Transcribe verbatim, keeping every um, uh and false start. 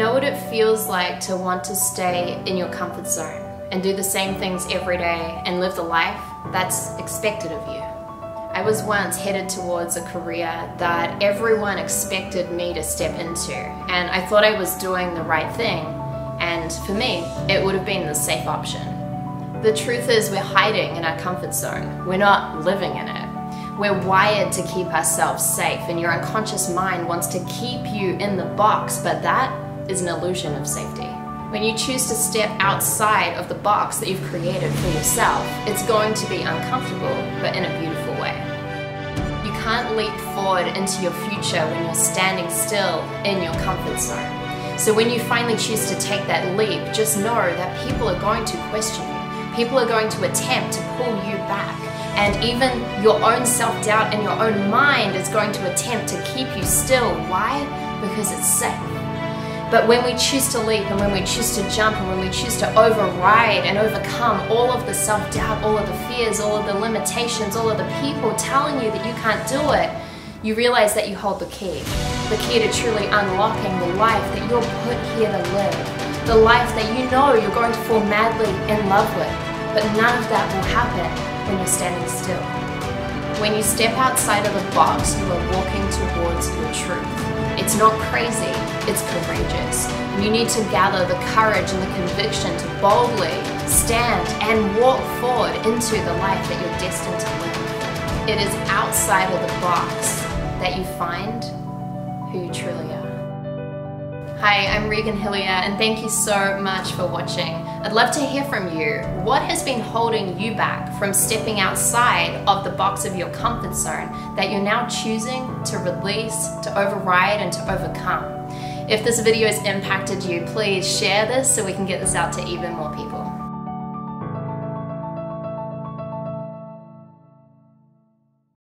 know what it feels like to want to stay in your comfort zone and do the same things every day and live the life that's expected of you. I was once headed towards a career that everyone expected me to step into, and I thought I was doing the right thing, and for me, it would have been the safe option. The truth is, we're hiding in our comfort zone. We're not living in it. We're wired to keep ourselves safe, and your unconscious mind wants to keep you in the box, but that is an illusion of safety. When you choose to step outside of the box that you've created for yourself, it's going to be uncomfortable, but in a beautiful way. You can't leap forward into your future when you're standing still in your comfort zone. So when you finally choose to take that leap, just know that people are going to question you. People are going to attempt to pull you back. And even your own self-doubt and your own mind is going to attempt to keep you still. Why? Because it's safe. But when we choose to leap, and when we choose to jump, and when we choose to override and overcome all of the self-doubt, all of the fears, all of the limitations, all of the people telling you that you can't do it, you realize that you hold the key. The key to truly unlocking the life that you're put here to live. The life that you know you're going to fall madly in love with. But none of that will happen when you're standing still. When you step outside of the box, you are walking towards your truth. It's not crazy, it's courageous. You need to gather the courage and the conviction to boldly stand and walk forward into the life that you're destined to live. It is outside of the box that you find who you truly are. Hi, I'm Regan Hillyer, and thank you so much for watching. I'd love to hear from you. What has been holding you back from stepping outside of the box of your comfort zone that you're now choosing to release, to override, and to overcome? If this video has impacted you, please share this so we can get this out to even more people.